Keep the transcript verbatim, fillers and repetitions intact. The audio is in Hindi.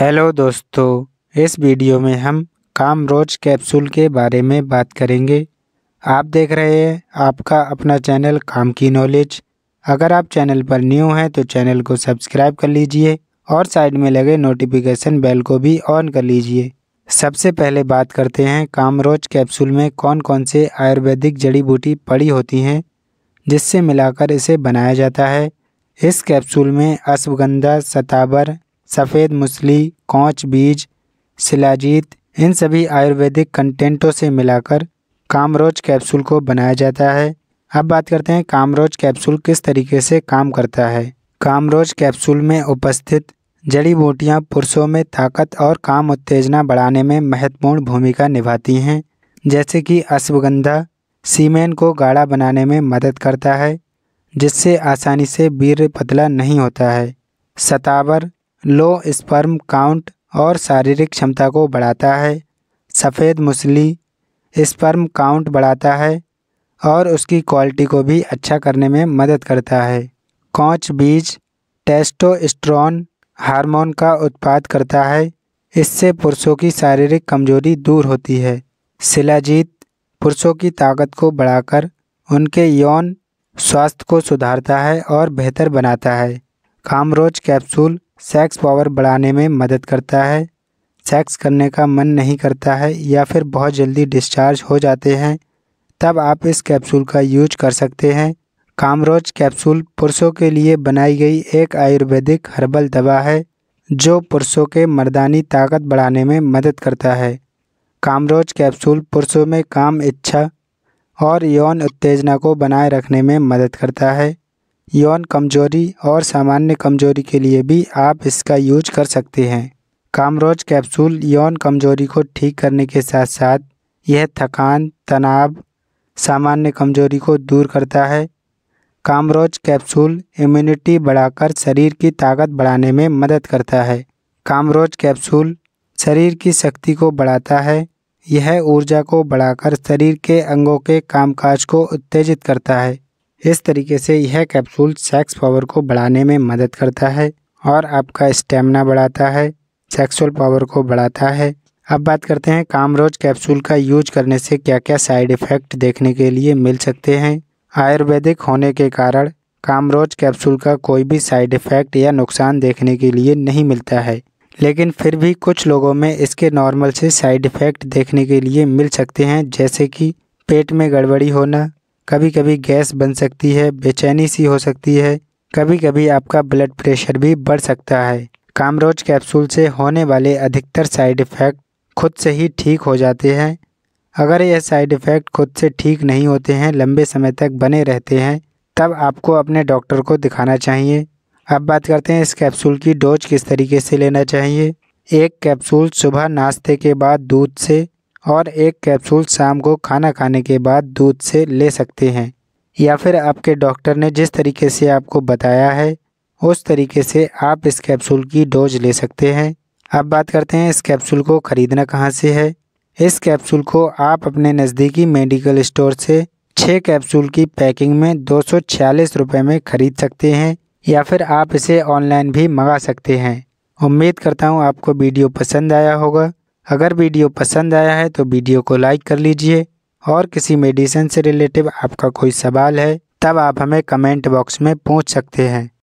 हेलो दोस्तों, इस वीडियो में हम कामरोज कैप्सूल के बारे में बात करेंगे। आप देख रहे हैं आपका अपना चैनल काम की नॉलेज। अगर आप चैनल पर न्यू हैं तो चैनल को सब्सक्राइब कर लीजिए और साइड में लगे नोटिफिकेशन बेल को भी ऑन कर लीजिए। सबसे पहले बात करते हैं कामरोज कैप्सूल में कौन कौन से आयुर्वेदिक जड़ी बूटी पड़ी होती हैं जिससे मिलाकर इसे बनाया जाता है। इस कैप्सूल में अश्वगंधा, शतावर, सफ़ेद मूसली, कौच बीज, सिलाजीत, इन सभी आयुर्वेदिक कंटेंटों से मिलाकर कामरोज कैप्सूल को बनाया जाता है। अब बात करते हैं कामरोज कैप्सूल किस तरीके से काम करता है। कामरोज कैप्सूल में उपस्थित जड़ी बूटियां पुरुषों में ताकत और काम उत्तेजना बढ़ाने में महत्वपूर्ण भूमिका निभाती हैं, जैसे कि अश्वगंधा सीमेन को गाढ़ा बनाने में मदद करता है जिससे आसानी से वीर्य पतला नहीं होता है। शतावर लो स्पर्म काउंट और शारीरिक क्षमता को बढ़ाता है। सफ़ेद मूसली स्पर्म काउंट बढ़ाता है और उसकी क्वालिटी को भी अच्छा करने में मदद करता है। कौच बीज टेस्टोस्टेरोन हार्मोन का उत्पाद करता है, इससे पुरुषों की शारीरिक कमजोरी दूर होती है। सिलाजीत पुरुषों की ताकत को बढ़ाकर उनके यौन स्वास्थ्य को सुधारता है और बेहतर बनाता है। कामरोज कैप्सूल सेक्स पावर बढ़ाने में मदद करता है। सेक्स करने का मन नहीं करता है या फिर बहुत जल्दी डिस्चार्ज हो जाते हैं, तब आप इस कैप्सूल का यूज कर सकते हैं। कामरोज कैप्सूल पुरुषों के लिए बनाई गई एक आयुर्वेदिक हर्बल दवा है जो पुरुषों के मर्दानी ताकत बढ़ाने में मदद करता है। कामरोज कैप्सूल पुरुषों में काम इच्छा और यौन उत्तेजना को बनाए रखने में मदद करता है। यौन कमजोरी और सामान्य कमजोरी के लिए भी आप इसका यूज कर सकते हैं। कामरोज कैप्सूल यौन कमजोरी को ठीक करने के साथ साथ यह थकान, तनाव, सामान्य कमजोरी को दूर करता है। कामरोज कैप्सूल इम्यूनिटी बढ़ाकर शरीर की ताकत बढ़ाने में मदद करता है। कामरोज कैप्सूल शरीर की शक्ति को बढ़ाता है। यह ऊर्जा को बढ़ाकर शरीर के अंगों के कामकाज को उत्तेजित करता है। इस तरीके से यह कैप्सूल सेक्स पावर को बढ़ाने में मदद करता है और आपका स्टेमिना बढ़ाता है, सेक्सुअल पावर को बढ़ाता है। अब बात करते हैं कामरोज कैप्सूल का यूज करने से क्या क्या साइड इफ़ेक्ट देखने के लिए मिल सकते हैं। आयुर्वेदिक होने के कारण कामरोज कैप्सूल का कोई भी साइड इफ़ेक्ट या नुकसान देखने के लिए नहीं मिलता है, लेकिन फिर भी कुछ लोगों में इसके नॉर्मल से साइड इफ़ेक्ट देखने के लिए मिल सकते हैं, जैसे कि पेट में गड़बड़ी होना, कभी कभी गैस बन सकती है, बेचैनी सी हो सकती है, कभी कभी आपका ब्लड प्रेशर भी बढ़ सकता है। कामरोज कैप्सूल से होने वाले अधिकतर साइड इफ़ेक्ट खुद से ही ठीक हो जाते हैं। अगर यह साइड इफ़ेक्ट खुद से ठीक नहीं होते हैं, लंबे समय तक बने रहते हैं, तब आपको अपने डॉक्टर को दिखाना चाहिए। अब बात करते हैं इस कैप्सूल की डोज किस तरीके से लेना चाहिए। एक कैप्सूल सुबह नाश्ते के बाद दूध से और एक कैप्सूल शाम को खाना खाने के बाद दूध से ले सकते हैं, या फिर आपके डॉक्टर ने जिस तरीके से आपको बताया है उस तरीके से आप इस कैप्सूल की डोज ले सकते हैं। अब बात करते हैं इस कैप्सूल को ख़रीदना कहाँ से है। इस कैप्सूल को आप अपने नज़दीकी मेडिकल स्टोर से छः कैप्सूल की पैकिंग में दो सौ छियालीस रुपये में ख़रीद सकते हैं, या फिर आप इसे ऑनलाइन भी मंगा सकते हैं। उम्मीद करता हूँ आपको वीडियो पसंद आया होगा। अगर वीडियो पसंद आया है तो वीडियो को लाइक कर लीजिए और किसी मेडिसिन से रिलेटिव आपका कोई सवाल है तब आप हमें कमेंट बॉक्स में पूछ सकते हैं।